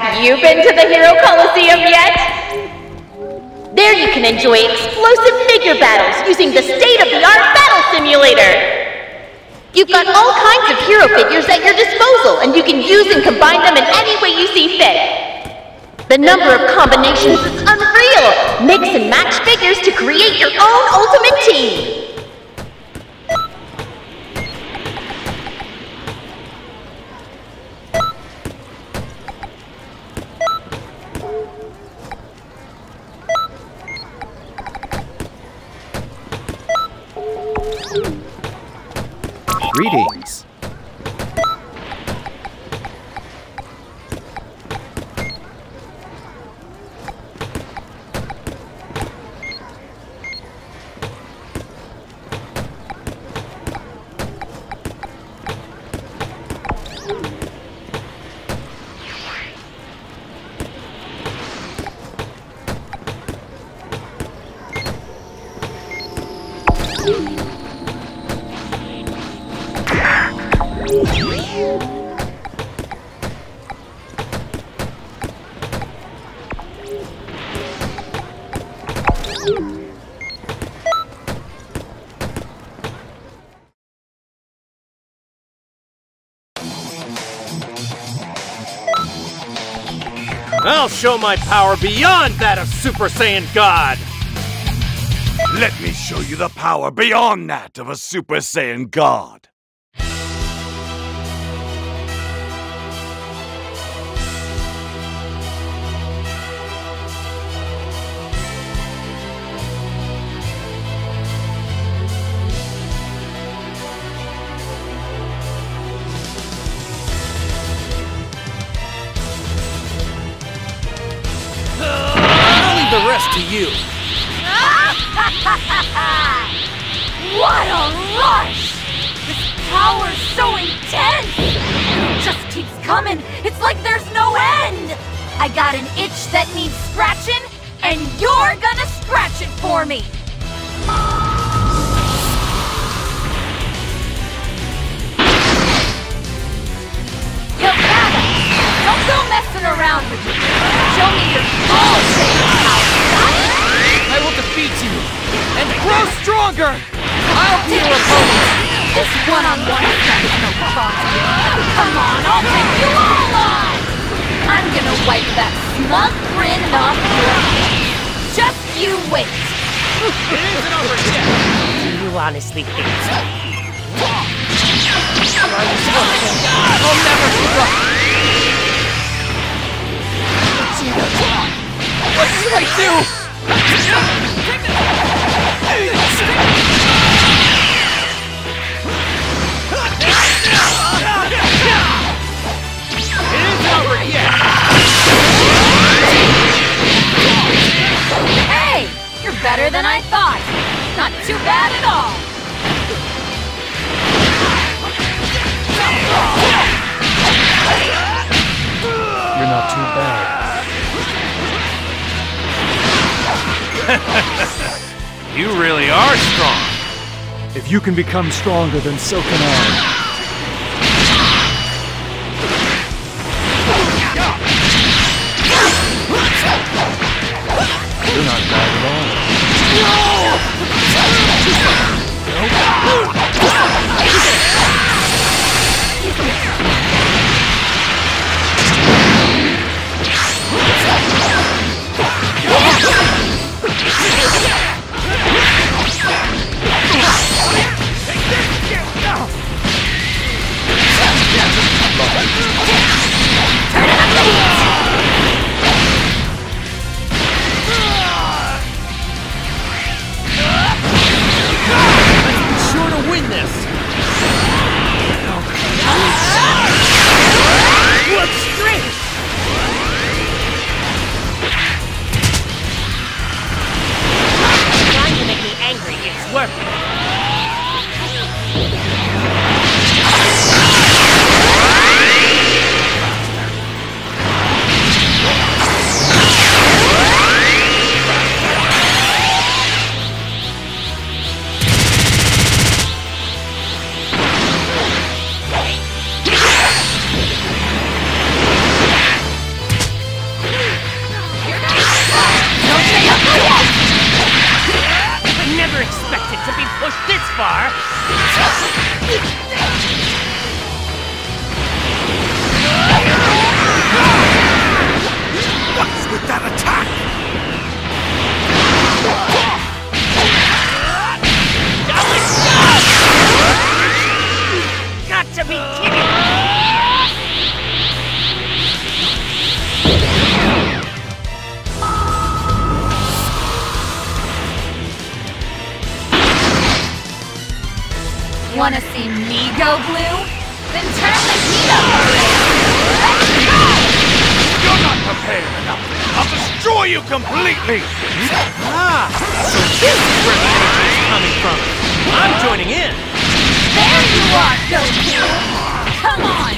Have you been to the Hero Coliseum yet? There you can enjoy explosive figure battles using the state-of-the-art Battle Simulator. You've got all kinds of hero figures at your disposal, and you can use and combine them in any way you see fit. The number of combinations is unreal. Mix and match figures to create your own ultimate team. Greetings. I'll show my power beyond that of Super Saiyan God! Let me show you the power beyond that of a Super Saiyan God! To you. What a rush! This power's so intense! It just keeps coming. It's like there's no end! I got an itch that needs scratching, and you're gonna scratch it for me! Yavada! Don't go messing around with me! Show me your full Saiyan power! I will defeat you, and grow stronger! I'll be your opponent! This one-on-one attack is no problem. Come on, I'll take you all on! I'm gonna wipe that smug grin off your face. Just you wait! It isn't over yet! Do you honestly think so? I'll never forget! What did I do? It isn't over yet! Hey! You're better than I thought! Not too bad at all! You're not too bad. You really are strong. If you can become stronger, then so can I. You're not bad at all. No. Take this! far. What's with that attack? Got to be kidding! Wanna see me go blue? Then turn the heat up! Let's go! You're not prepared enough! I'll destroy you completely! So this is where the energy is coming from! I'm joining in! There you are, Goku! Come on!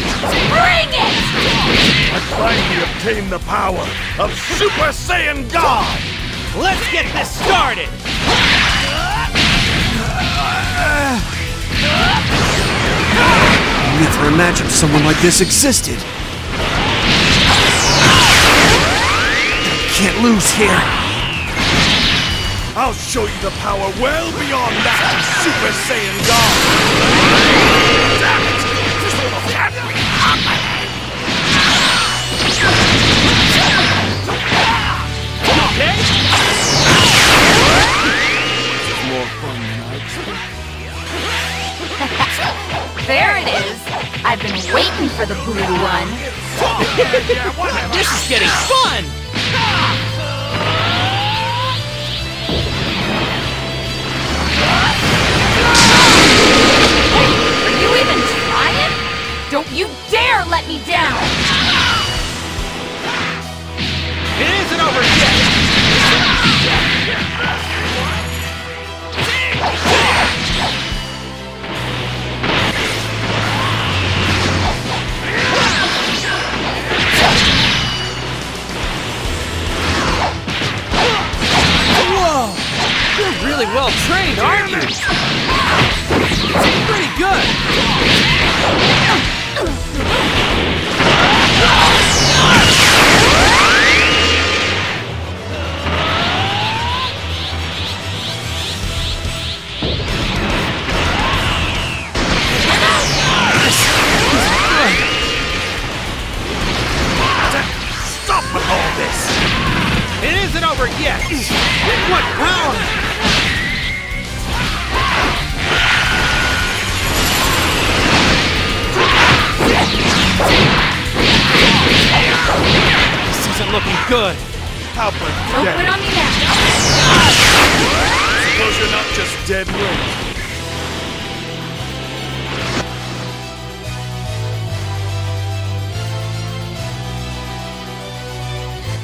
Bring it! I finally obtained the power of Super Saiyan God! Let's get this started! I never imagined someone like this existed. Can't lose here. I'll show you the power well beyond that of Super Saiyan God. Damn it! Just wanna have me on my head. Okay? It's more fun than I expected. There it is. I've been waiting for the blue one. This is getting fun! Are you even trying? Don't you dare let me down! It isn't over yet! You're really well trained, aren't you? It's pretty good. Stop with all this. It isn't over yet. What power! This isn't looking good. How about that? Open on me now. Suppose you're not just dead weight.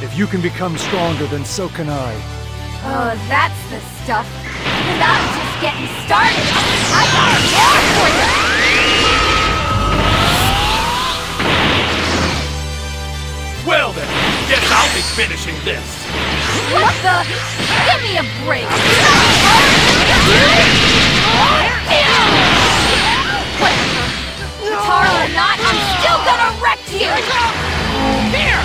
If you can become stronger, then so can I. Oh, that's the stuff. Without just getting started, I got more for you. Well then, guess I'll be finishing this! What the? Give me a break! Whatever. Guitar or not, I'm still gonna wreck you! Here!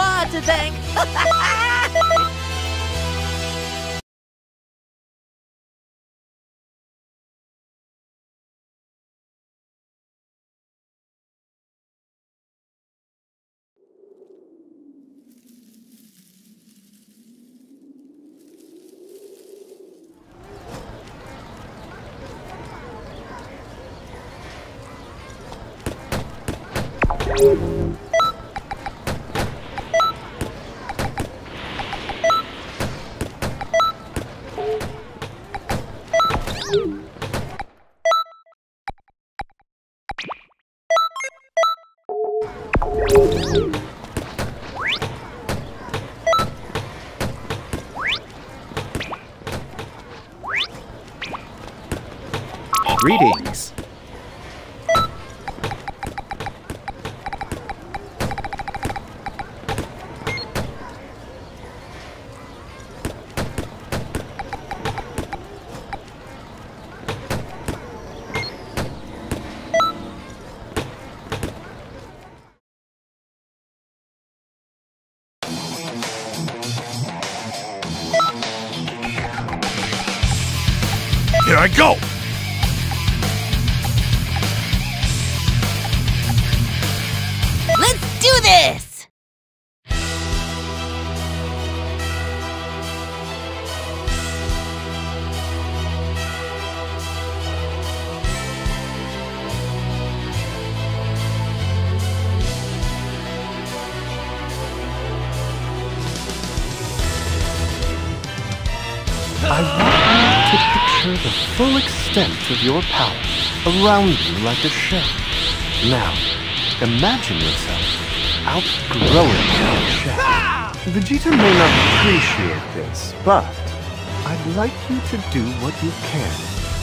are to thank. Greetings. Here I go! Let's do this! I want you to picture the full extent of your power around you like a shell. Now, imagine yourself outgrowing your shell. Vegeta may not appreciate this, but I'd like you to do what you can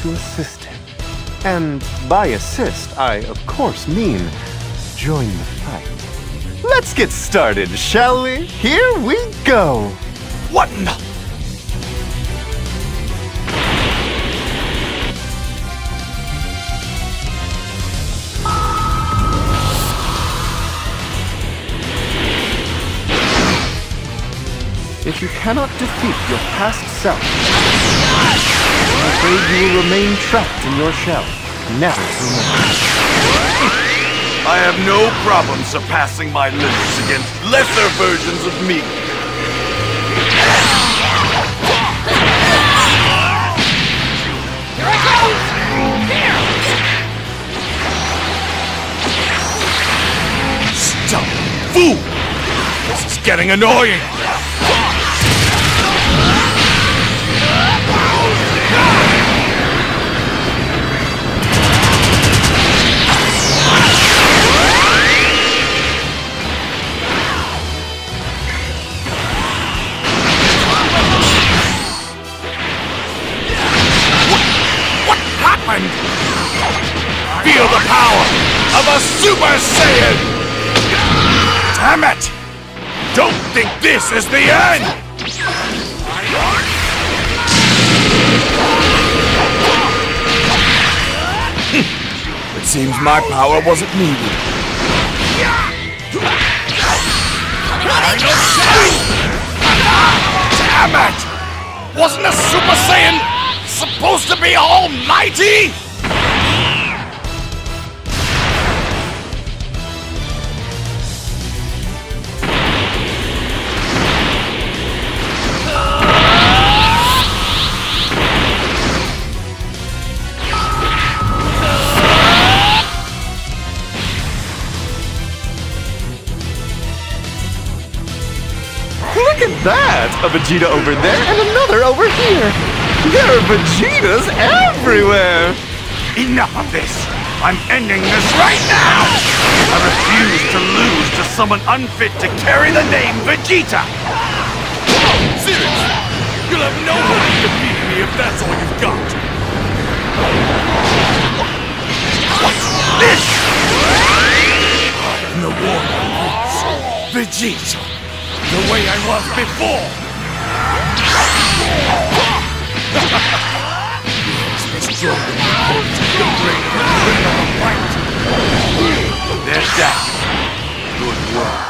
to assist him. And by assist, I of course mean join the fight. Let's get started, shall we? Here we go! What in the... If you cannot defeat your past self, I'm afraid you will remain trapped in your shell, never to emerge. I have no problem surpassing my limits against lesser versions of me. Stop, fool! This is getting annoying! Feel the power of a Super Saiyan! Damn it! Don't think this is the end! It seems my power wasn't needed. Damn it! Wasn't a Super Saiyan supposed to be almighty? Look at that! A Vegeta over there and another over here! There are Vegetas everywhere! Enough of this! I'm ending this right now! I refuse to lose to someone unfit to carry the name Vegeta! Seriously! You'll have no way to defeat me if that's all you've got! What's this? I have no warning. Vegeta! The way I was before! They're down. Good work.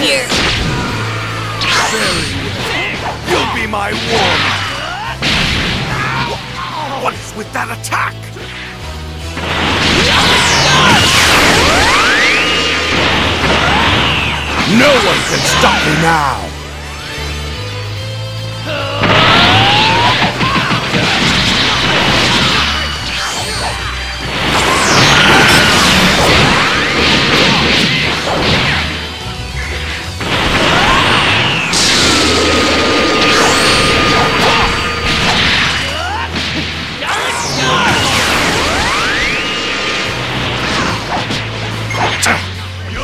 here. Very well. You'll be my warrior. What is with that attack? No one can stop me now!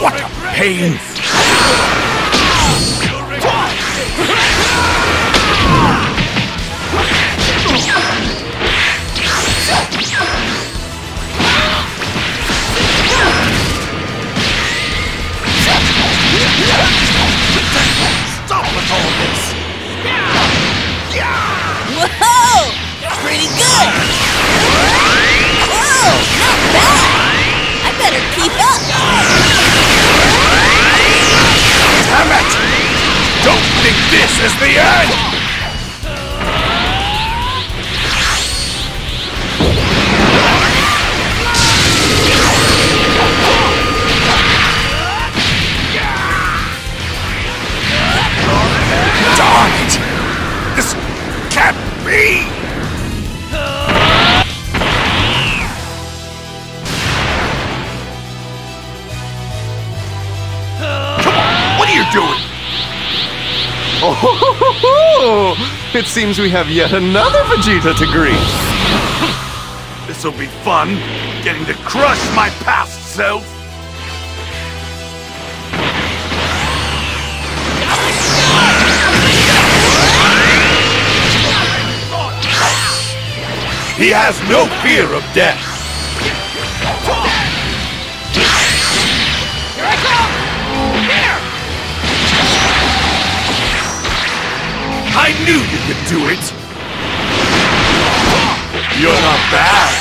What a pain! This is the end! Darn it! This can't be! Come on! What are you doing? Oh, ho, ho, ho, ho. It seems we have yet another Vegeta to greet. This'll be fun, getting to crush my past self. He has no fear of death. Here I come! Here! I knew you could do it! You're not bad!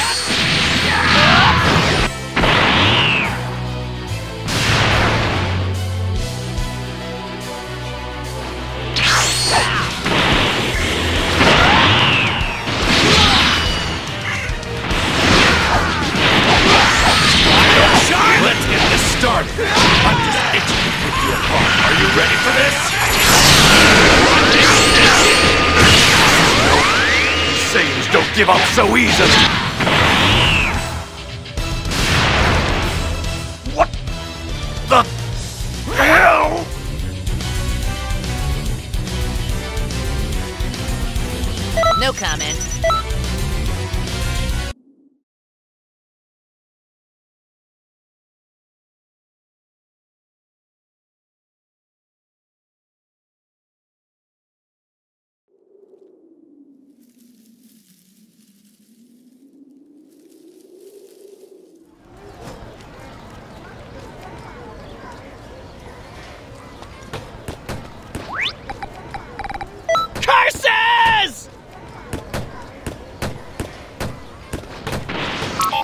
Let's get this started! I'm just itching to pick you apart. Are you ready for this? Saiyans don't give up so easily! What the hell? No comment.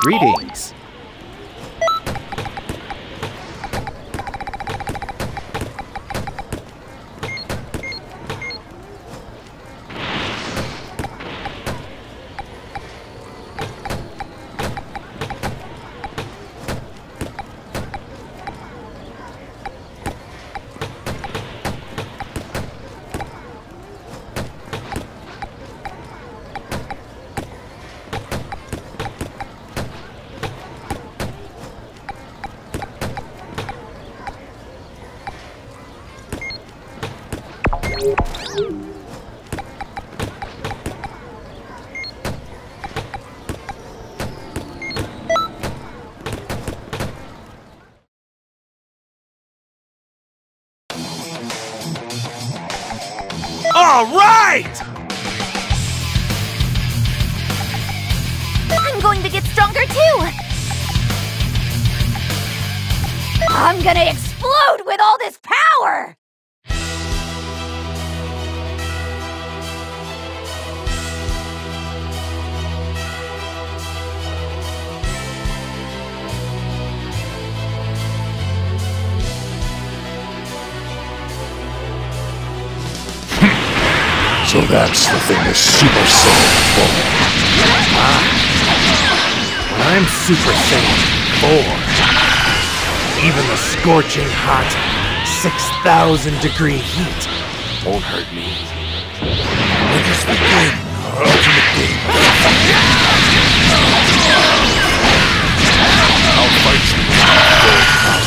Greetings. All right! I'm going to get stronger too! I'm gonna explode with all this power! So that's the famous Super Saiyan 4. When I'm Super Saiyan 4, even the scorching hot 6,000 degree heat won't hurt me. It is the game, ultimate game. I'll fight you with my full power.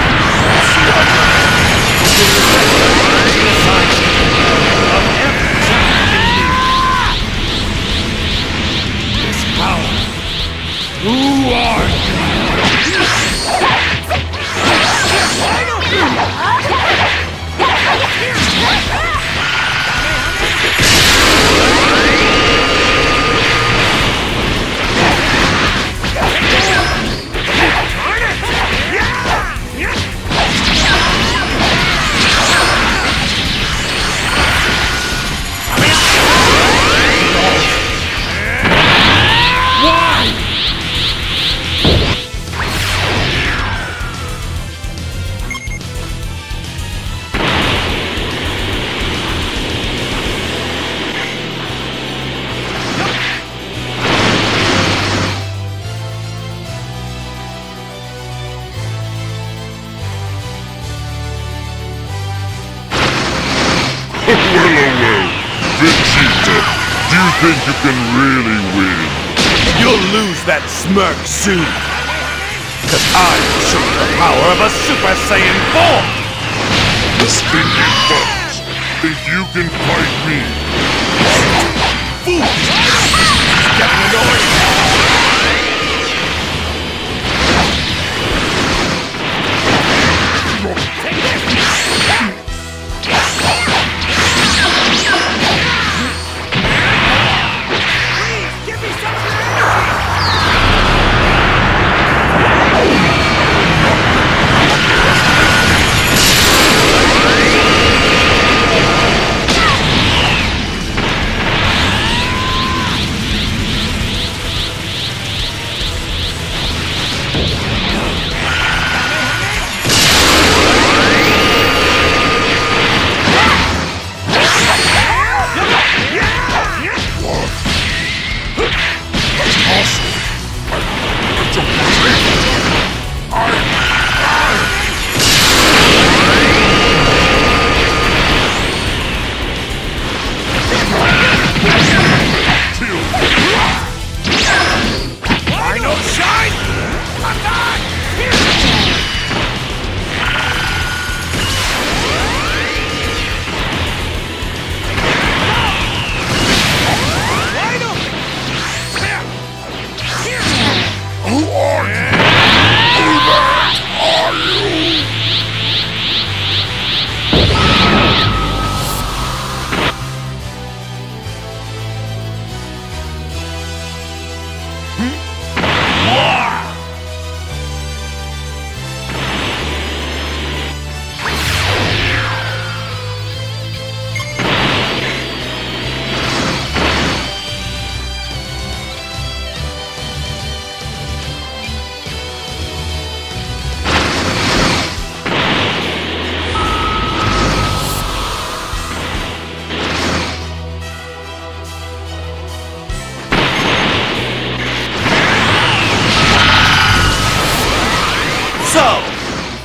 Think you can really win? You'll lose that smirk soon. Cause I show the power of a Super Saiyan 4! This thinking fucks. Think you can fight me? Fool! He's getting annoyed!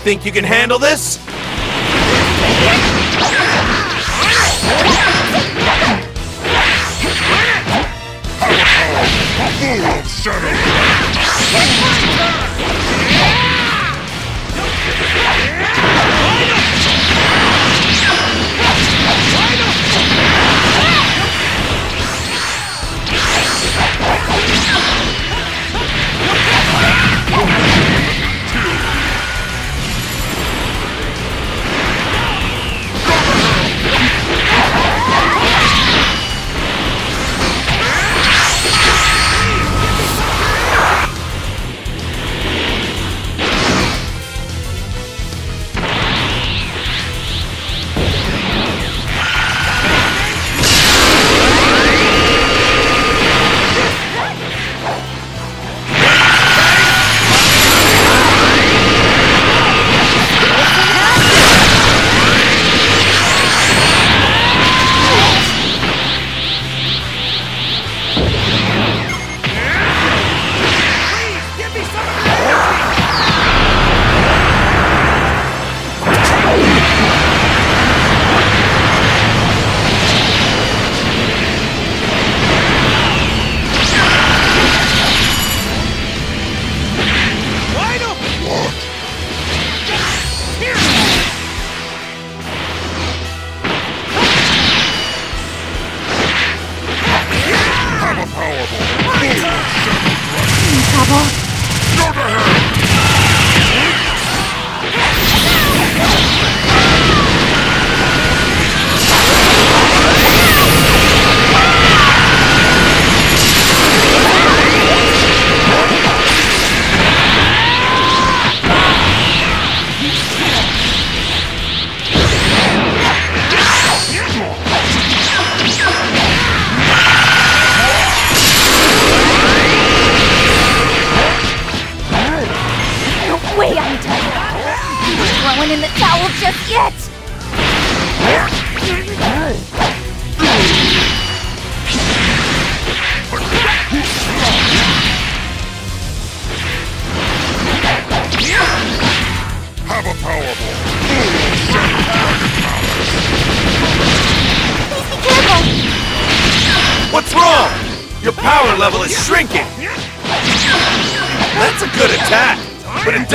think you can handle this?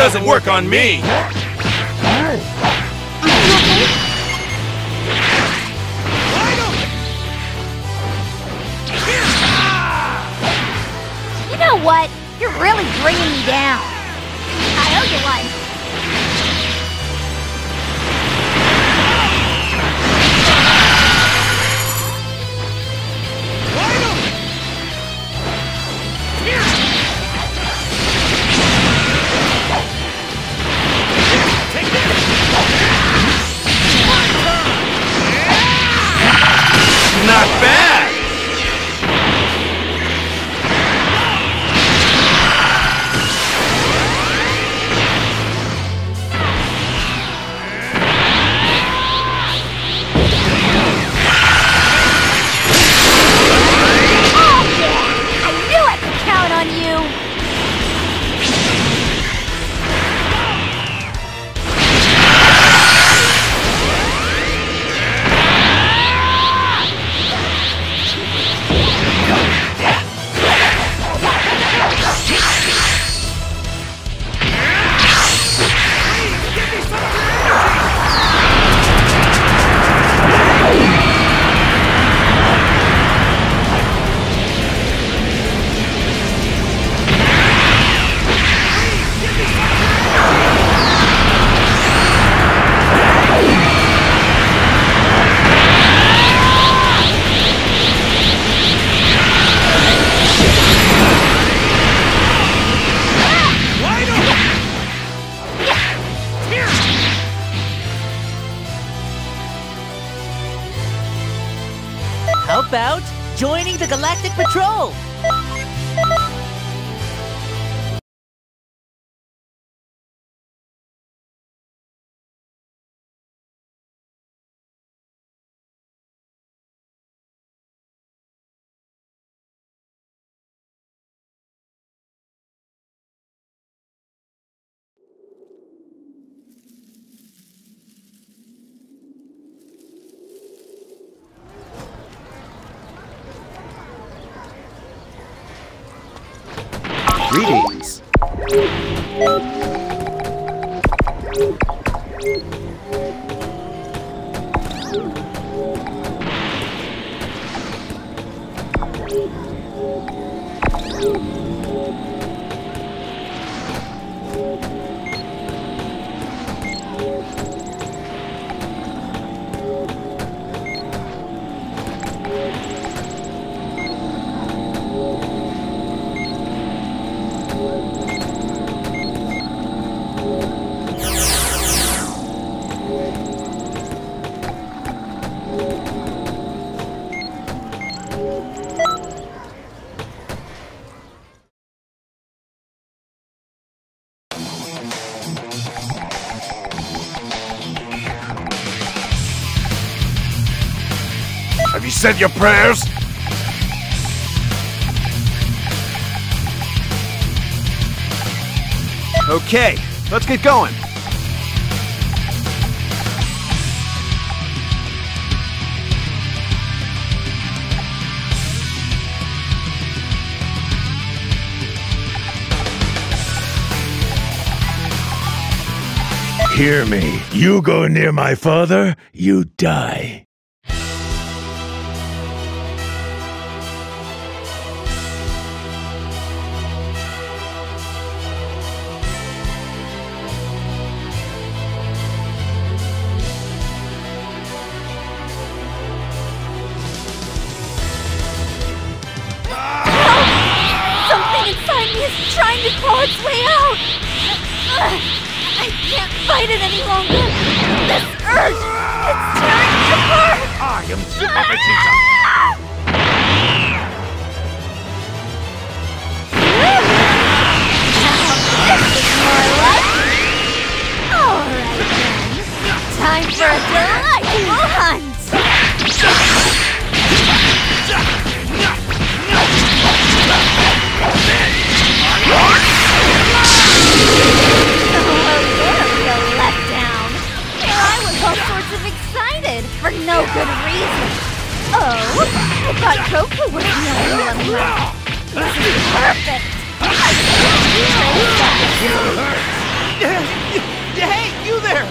Doesn't work on me. You know what? You're really bringing me down. I owe you one. Not bad! Oh yeah! I knew I could count on you! About joining the Galactic Patrol! Greetings. Have you said your prayers? Okay, let's get going. Hear me. You go near my father, you die. Something inside me is trying to claw its way out! I can't fight it any longer! This urge! It's tearing me apart! I am Super Vegeta! This is more like it! Alright then! Time for a delightful hunt! For no good reason. Oh, I thought Goku was the only one left. This is perfect. I can't do that. Hey, you there!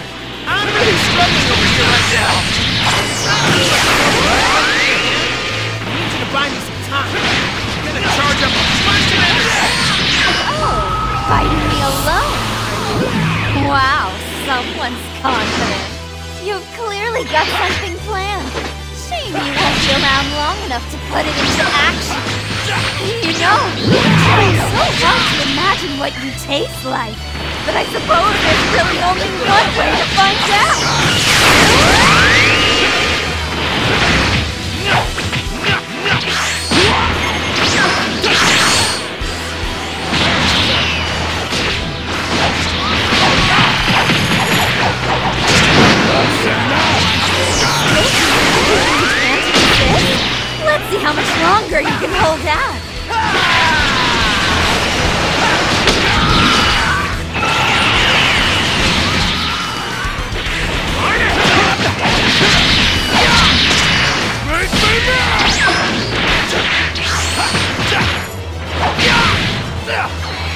I'm really struggling over here right now. I need you to buy me some time. I'm gonna charge up a bunch of enemies. Oh, fighting me alone? Wow, someone's confident. You've clearly got something planned. Shame you won't be around long enough to put it into action. You know, it's been so hard to imagine what you taste like. But I suppose there's really only one way to find out. Let's see how much longer you can hold out.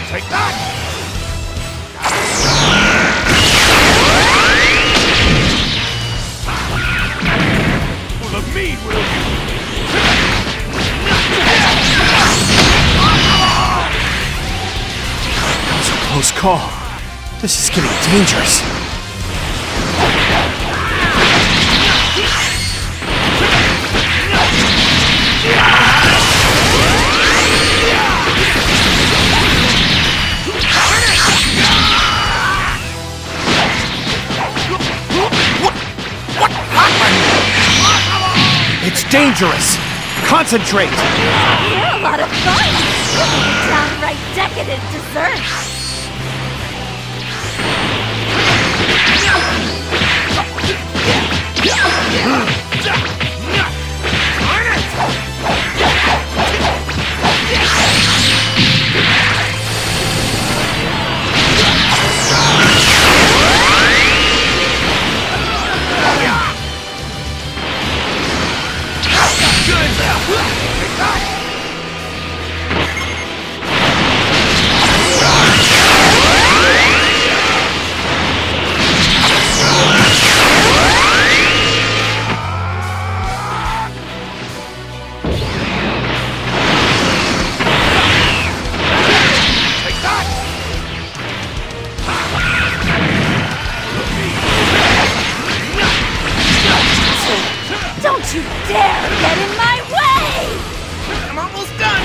Take that! Close call. This is getting dangerous. What happened? It's dangerous. Concentrate. You're a lot of fun. Downright decadent dessert. Good. Don't you dare get in my way! I'm almost done!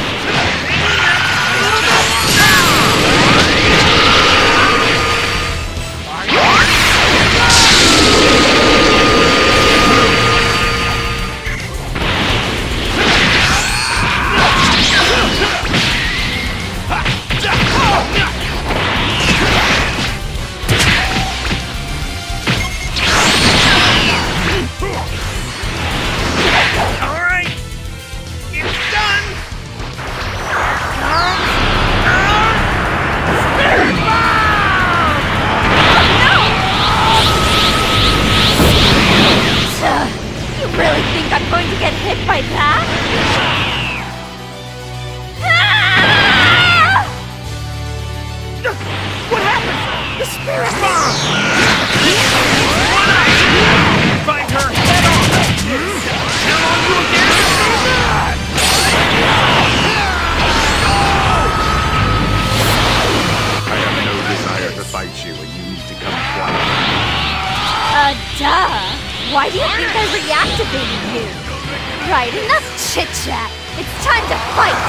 Why do you think I reactivated you? Right, enough chit-chat! It's time to fight!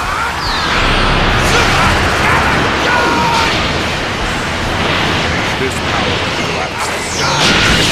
Super Saiyan God! This power collapses.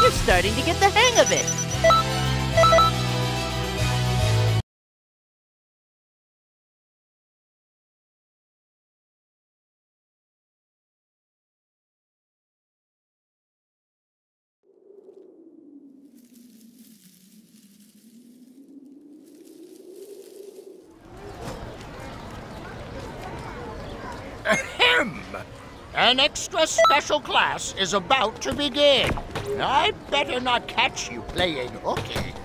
You're starting to get the hang of it! An extra special class is about to begin. I'd better not catch you playing hooky.